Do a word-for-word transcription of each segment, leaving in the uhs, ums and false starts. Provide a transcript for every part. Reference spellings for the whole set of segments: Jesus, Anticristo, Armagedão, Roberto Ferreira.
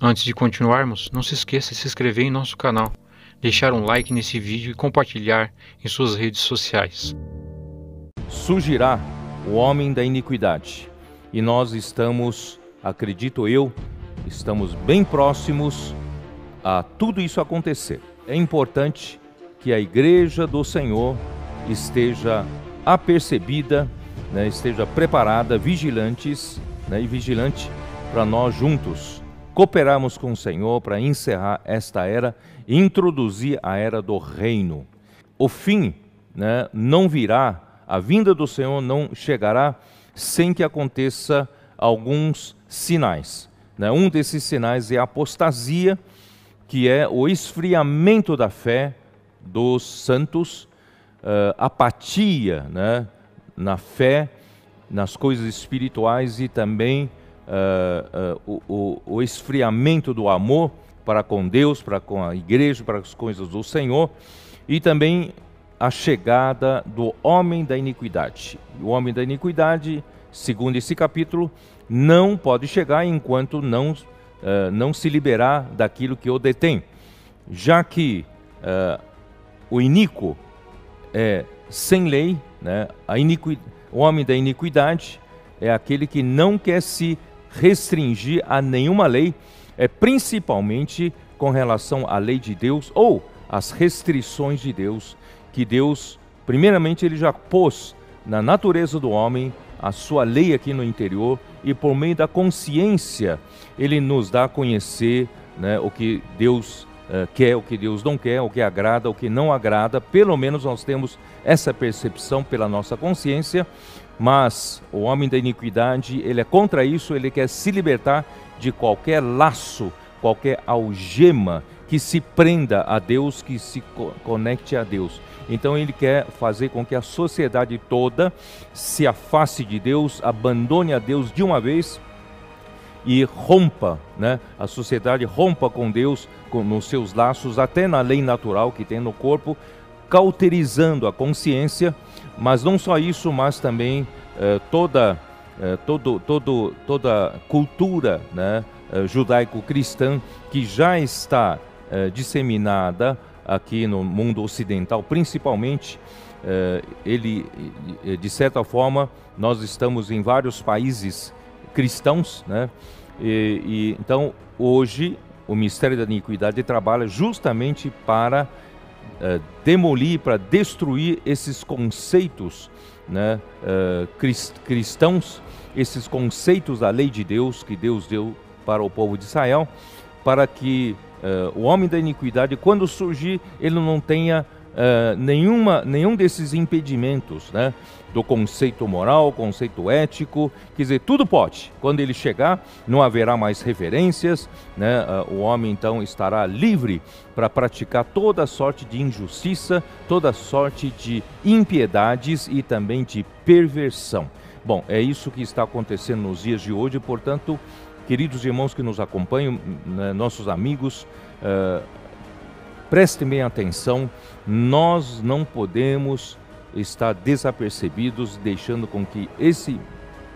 Antes de continuarmos, não se esqueça de se inscrever em nosso canal, deixar um like nesse vídeo e compartilhar em suas redes sociais. Surgirá o homem da iniquidade, e nós estamos, acredito eu, estamos bem próximos a tudo isso acontecer. É importante que a igreja do Senhor esteja apercebida, né, esteja preparada, vigilantes, né, e vigilante para nós juntos cooperarmos com o Senhor para encerrar esta era e introduzir a era do reino. O fim, né, não virá, a vinda do Senhor não chegará sem que aconteça alguns sinais, né? Um desses sinais é a apostasia, que é o esfriamento da fé dos santos, uh, apatia, né, na fé, nas coisas espirituais, e também uh, uh, o, o, o esfriamento do amor para com Deus, para com a igreja, para as coisas do Senhor, e também a chegada do homem da iniquidade. O homem da iniquidade, segundo esse capítulo, não pode chegar enquanto não, uh, não se liberar daquilo que o detém, já que uh, o iníquo é sem lei, né? A iniqui... O homem da iniquidade é aquele que não quer se restringir a nenhuma lei, é principalmente com relação à lei de Deus ou às restrições de Deus, que Deus, primeiramente, ele já pôs na natureza do homem a sua lei aqui no interior, e por meio da consciência ele nos dá a conhecer, né, o que Deus uh, quer, o que Deus não quer, o que agrada, o que não agrada. Pelo menos nós temos essa percepção pela nossa consciência, mas o homem da iniquidade, ele é contra isso, ele quer se libertar de qualquer laço, qualquer algema que se prenda a Deus, que se co- conecte a Deus. Então ele quer fazer com que a sociedade toda se afaste de Deus, abandone a Deus de uma vez e rompa, né? A sociedade rompa com Deus, com, nos seus laços, até na lei natural que tem no corpo, cauterizando a consciência. Mas não só isso, mas também eh, toda, eh, todo, todo, toda cultura, né, eh, judaico-cristã, que já está eh, disseminada aqui no mundo ocidental, principalmente. Ele, de certa forma, nós estamos em vários países cristãos, né? E, e então hoje o mistério da iniquidade trabalha justamente para uh, demolir, para destruir esses conceitos, né, uh, crist, cristãos, esses conceitos da lei de Deus que Deus deu para o povo de Israel, para que Uh, o homem da iniquidade, quando surgir, ele não tenha uh, nenhuma, nenhum desses impedimentos, né, do conceito moral, conceito ético. Quer dizer, tudo pode. Quando ele chegar, não haverá mais referências, né? uh, O homem então estará livre para praticar toda sorte de injustiça, toda sorte de impiedades e também de perversão. Bom, é isso que está acontecendo nos dias de hoje. Portanto, queridos irmãos que nos acompanham, né, nossos amigos, uh, prestem bem atenção. Nós não podemos estar desapercebidos, deixando com que esse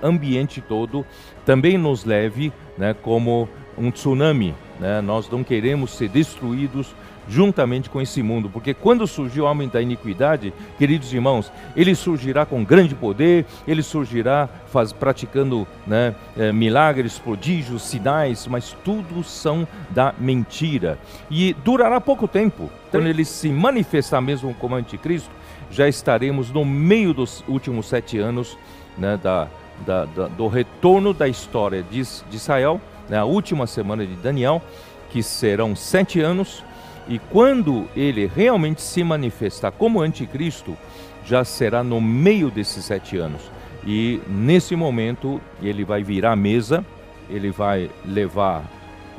ambiente todo também nos leve, né, como um tsunami, né? Nós não queremos ser destruídos juntamente com esse mundo, porque quando surgir o homem da iniquidade, queridos irmãos, ele surgirá com grande poder, ele surgirá faz, praticando, né, eh, milagres, prodígios, sinais, mas tudo são da mentira, e durará pouco tempo. Quando ele se manifestar mesmo como anticristo, já estaremos no meio dos últimos sete anos, né, da, da, da, do retorno da história de, de Israel, né, a última semana de Daniel, que serão sete anos. E quando ele realmente se manifestar como anticristo, já será no meio desses sete anos. E nesse momento ele vai virar a mesa, ele vai levar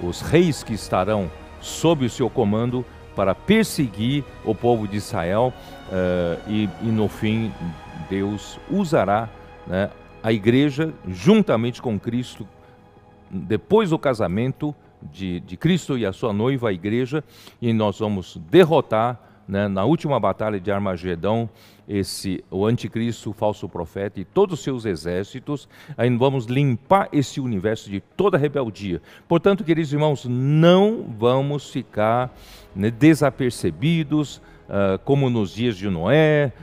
os reis que estarão sob o seu comando para perseguir o povo de Israel. Uh, e, e no fim Deus usará, né, a igreja juntamente com Cristo, depois do casamento, De, de Cristo e a sua noiva, a igreja, e nós vamos derrotar né, na última batalha de Armagedão, esse, o anticristo, o falso profeta e todos os seus exércitos. Aí vamos limpar esse universo de toda rebeldia. Portanto, queridos irmãos, não vamos ficar, né, desapercebidos, Uh, como nos dias de Noé,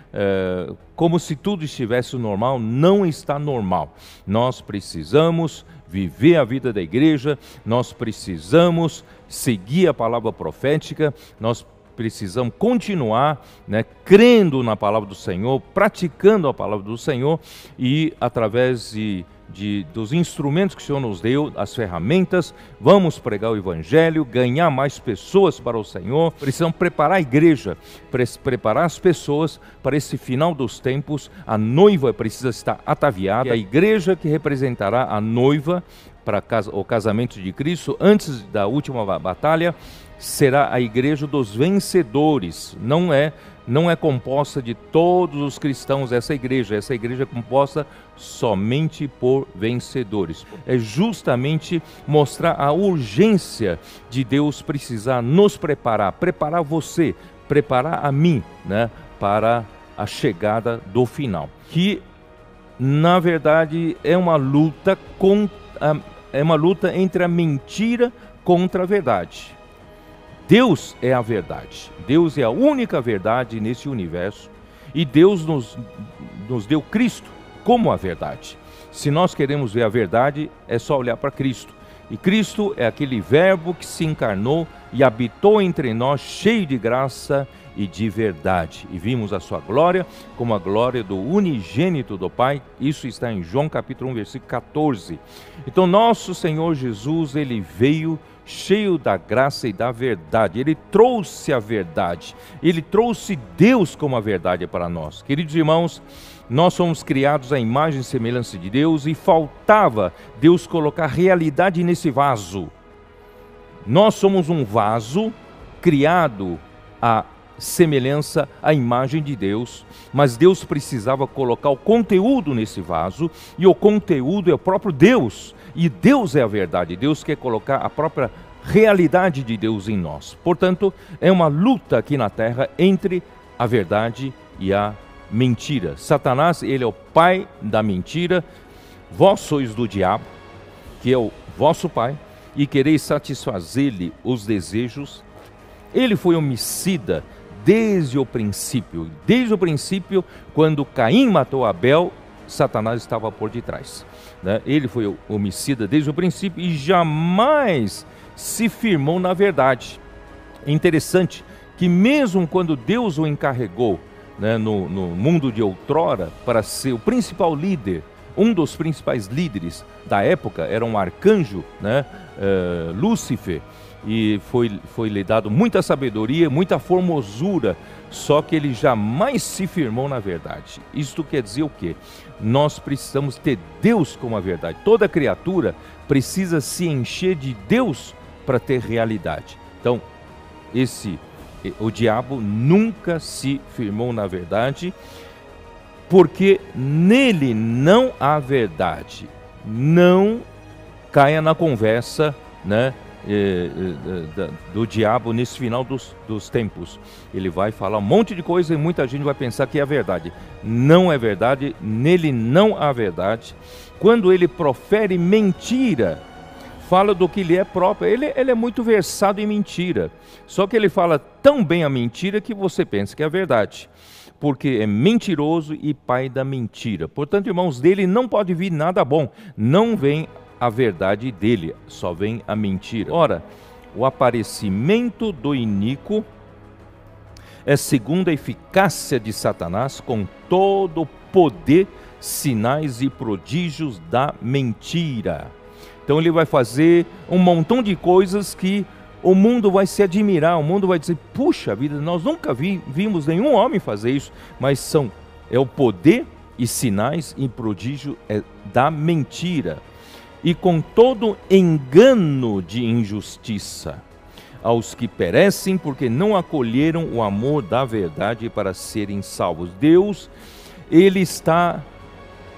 uh, como se tudo estivesse normal. Não está normal. Nós precisamos viver a vida da igreja, nós precisamos seguir a palavra profética, nós precisamos continuar, né, crendo na palavra do Senhor, praticando a palavra do Senhor, e através de, de, dos instrumentos que o Senhor nos deu, as ferramentas, vamos pregar o Evangelho, ganhar mais pessoas para o Senhor. Precisamos preparar a igreja, pre preparar as pessoas para esse final dos tempos. A noiva precisa estar ataviada, a igreja que representará a noiva para o casamento de Cristo antes da última batalha, será a igreja dos vencedores. Não é, não é composta de todos os cristãos essa igreja, essa igreja é composta somente por vencedores. É justamente mostrar a urgência de Deus precisar nos preparar, preparar você, preparar a mim, né, para a chegada do final. Que, na verdade, é uma luta contra, é uma luta entre a mentira contra a verdade. Deus é a verdade, Deus é a única verdade nesse universo, e Deus nos, nos deu Cristo como a verdade. Se nós queremos ver a verdade, é só olhar para Cristo. E Cristo é aquele verbo que se encarnou e habitou entre nós, cheio de graça e de verdade. E vimos a sua glória como a glória do unigênito do Pai. Isso está em João capítulo um, versículo quatorze. Então nosso Senhor Jesus, ele veio cheio da graça e da verdade. Ele trouxe a verdade. Ele trouxe Deus como a verdade para nós. Queridos irmãos, nós somos criados à imagem e semelhança de Deus, e faltava Deus colocar realidade nesse vaso. Nós somos um vaso criado à semelhança, à imagem de Deus, mas Deus precisava colocar o conteúdo nesse vaso, e o conteúdo é o próprio Deus, e Deus é a verdade. Deus quer colocar a própria realidade de Deus em nós. Portanto, é uma luta aqui na terra entre a verdade e a verdade. Mentira. Satanás, ele é o pai da mentira. Vós sois do diabo, que é o vosso pai, e quereis satisfazer-lhe os desejos. Ele foi homicida desde o princípio. Desde o princípio, quando Caim matou Abel, Satanás estava por detrás, né? Ele foi homicida desde o princípio e jamais se firmou na verdade. É interessante que mesmo quando Deus o encarregou, né, no, no mundo de outrora, para ser o principal líder, um dos principais líderes da época, era um arcanjo, né, uh, Lúcifer, e foi, foi lhe dado muita sabedoria, muita formosura, só que ele jamais se firmou na verdade. Isto quer dizer o quê? Nós precisamos ter Deus como a verdade. Toda criatura precisa se encher de Deus para ter realidade. Então, esse... o diabo nunca se firmou na verdade, porque nele não há verdade. Não caia na conversa, né, do diabo nesse final dos, dos tempos. Ele vai falar um monte de coisa e muita gente vai pensar que é a verdade. Não é verdade, nele não há verdade. Quando ele profere mentira, fala do que lhe é próprio. Ele, ele é muito versado em mentira. Só que ele fala tão bem a mentira que você pensa que é a verdade, porque é mentiroso e pai da mentira. Portanto, irmãos, dele não pode vir nada bom. Não vem a verdade dele, só vem a mentira. Ora, o aparecimento do iníquo é segundo a eficácia de Satanás, com todo o poder, sinais e prodígios da mentira. Então ele vai fazer um montão de coisas que o mundo vai se admirar, o mundo vai dizer, puxa vida, nós nunca vi, vimos nenhum homem fazer isso, mas são, é o poder e sinais e prodígio é da mentira, e com todo engano de injustiça, aos que perecem porque não acolheram o amor da verdade para serem salvos. Deus, ele está...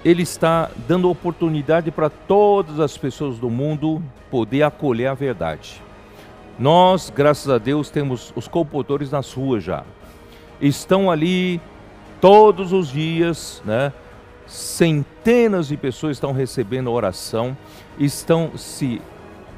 Ele está dando oportunidade para todas as pessoas do mundo poder acolher a verdade. Nós, graças a Deus, temos os comportores nas ruas já. estão ali todos os dias, né? Centenas de pessoas estão recebendo oração, estão se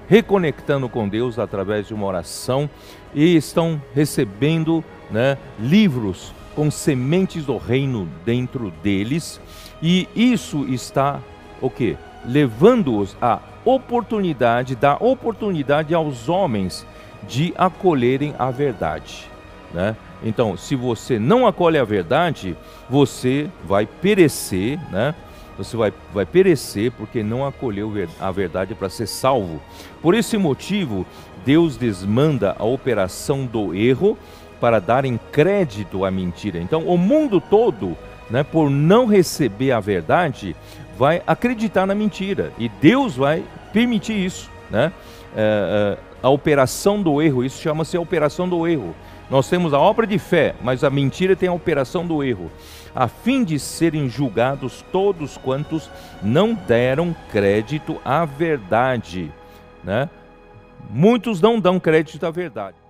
reconectando com Deus através de uma oração e estão recebendo, né, livros com sementes do reino dentro deles, e isso está o quê? Levando-os à oportunidade, dá oportunidade aos homens de acolherem a verdade, né? Então, se você não acolhe a verdade, você vai perecer, né? Você vai, vai perecer porque não acolheu a verdade para ser salvo. Por esse motivo, Deus desmanda a operação do erro para darem crédito à mentira. Então, o mundo todo, né, por não receber a verdade, vai acreditar na mentira. E Deus vai permitir isso, né? É, a operação do erro, isso chama-se a operação do erro. Nós temos a obra de fé, mas a mentira tem a operação do erro, a fim de serem julgados todos quantos não deram crédito à verdade, né? Muitos não dão crédito à verdade.